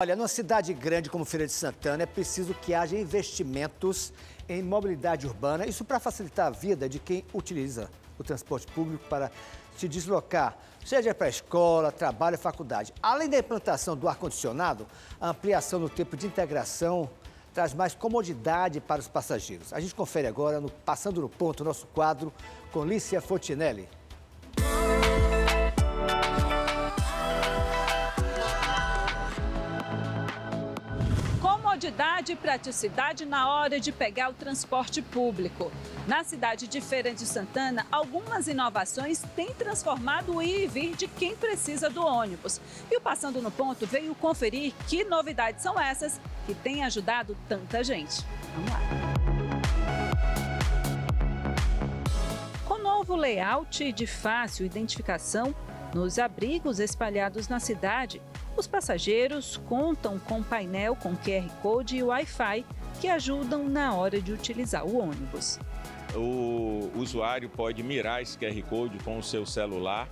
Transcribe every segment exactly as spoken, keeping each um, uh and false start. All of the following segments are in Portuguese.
Olha, numa cidade grande como Feira de Santana, é preciso que haja investimentos em mobilidade urbana, isso para facilitar a vida de quem utiliza o transporte público para se deslocar, seja para a escola, trabalho e faculdade. Além da implantação do ar-condicionado, a ampliação no tempo de integração traz mais comodidade para os passageiros. A gente confere agora no Passando no Ponto, nosso quadro com Lícia Fontenelle. Comodidade e praticidade na hora de pegar o transporte público. Na cidade de Feira de Santana, algumas inovações têm transformado o ir e vir de quem precisa do ônibus. E o Passando no Ponto veio conferir que novidades são essas que têm ajudado tanta gente. Vamos lá. Com novo layout de fácil identificação, nos abrigos espalhados na cidade, os passageiros contam com painel com Q R Code e Wi-Fi que ajudam na hora de utilizar o ônibus. O usuário pode mirar esse Q R Code com o seu celular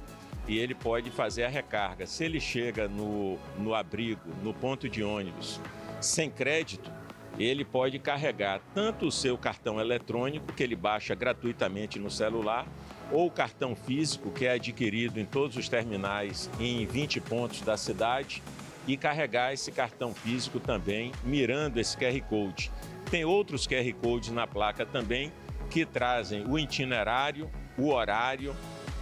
e ele pode fazer a recarga. Se ele chega no, no abrigo, no ponto de ônibus, sem crédito, ele pode carregar tanto o seu cartão eletrônico, que ele baixa gratuitamente no celular, ou o cartão físico, que é adquirido em todos os terminais em vinte pontos da cidade, e carregar esse cartão físico também, mirando esse Q R Code. Tem outros Q R Codes na placa também, que trazem o itinerário, o horário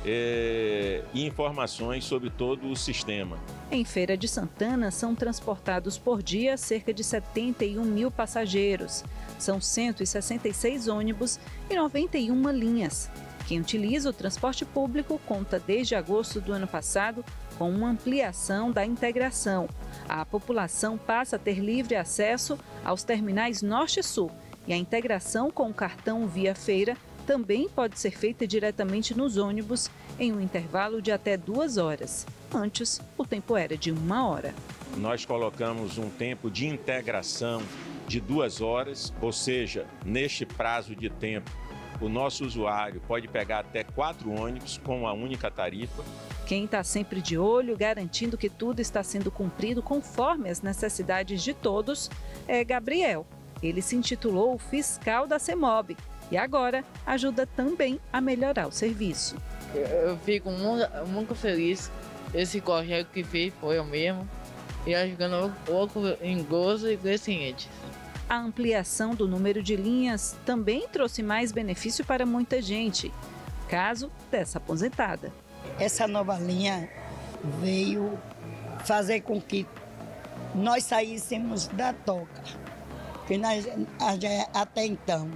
é, e informações sobre todo o sistema. Em Feira de Santana, são transportados por dia cerca de setenta e um mil passageiros. São cento e sessenta e seis ônibus e noventa e uma linhas. Quem utiliza o transporte público conta desde agosto do ano passado com uma ampliação da integração. A população passa a ter livre acesso aos terminais Norte e Sul e a integração com o cartão Via Feira também pode ser feita diretamente nos ônibus em um intervalo de até duas horas. Antes, o tempo era de uma hora. Nós colocamos um tempo de integração de duas horas, ou seja, neste prazo de tempo, o nosso usuário pode pegar até quatro ônibus com a única tarifa. Quem está sempre de olho, garantindo que tudo está sendo cumprido conforme as necessidades de todos, é Gabriel. Ele se intitulou o fiscal da CEMOB e agora ajuda também a melhorar o serviço. Eu fico muito, muito feliz. Esse projeto que fiz foi eu mesmo e ajudando um pouco em gozo e crescente. A ampliação do número de linhas também trouxe mais benefício para muita gente, caso dessa aposentada. Essa nova linha veio fazer com que nós saíssemos da toca, porque nós, até então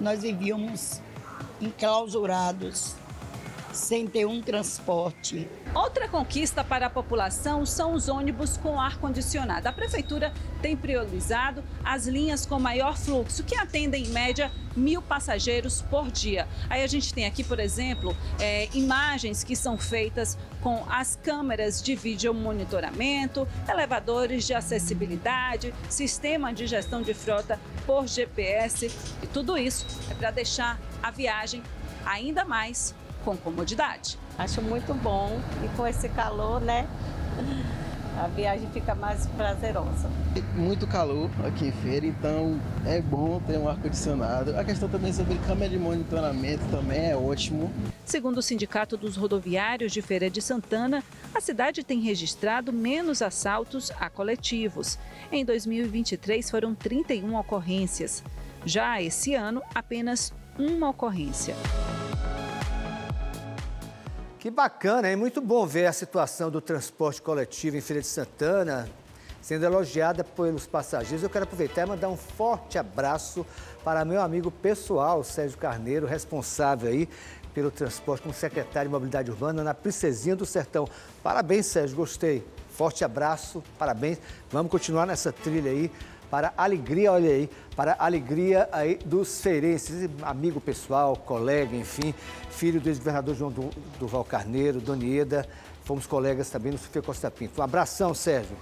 nós vivíamos enclausurados, sem ter um transporte. Outra conquista para a população são os ônibus com ar-condicionado. A prefeitura tem priorizado as linhas com maior fluxo, que atendem, em média, mil passageiros por dia. Aí a gente tem aqui, por exemplo, é, imagens que são feitas com as câmeras de vídeo monitoramento, elevadores de acessibilidade, sistema de gestão de frota por G P S. E tudo isso é para deixar a viagem ainda mais com comodidade. Acho muito bom e com esse calor, né, a viagem fica mais prazerosa. Muito calor aqui em Feira, então é bom ter um ar-condicionado. A questão também sobre câmera de monitoramento também é ótimo. Segundo o Sindicato dos Rodoviários de Feira de Santana, a cidade tem registrado menos assaltos a coletivos. Em dois mil e vinte e três foram trinta e uma ocorrências. Já esse ano, apenas uma ocorrência. Que bacana, é muito bom ver a situação do transporte coletivo em Feira de Santana sendo elogiada pelos passageiros. Eu quero aproveitar e mandar um forte abraço para meu amigo pessoal, Sérgio Carneiro, responsável aí pelo transporte como secretário de Mobilidade Urbana na Princesinha do Sertão. Parabéns, Sérgio, gostei. Forte abraço, parabéns. Vamos continuar nessa trilha aí para a alegria, olha aí, para a alegria aí dos feirenses, amigo pessoal, colega, enfim, filho do ex-governador João Duval Carneiro, Donieda, fomos colegas também no Sofia Costa Pinto. Um abração, Sérgio.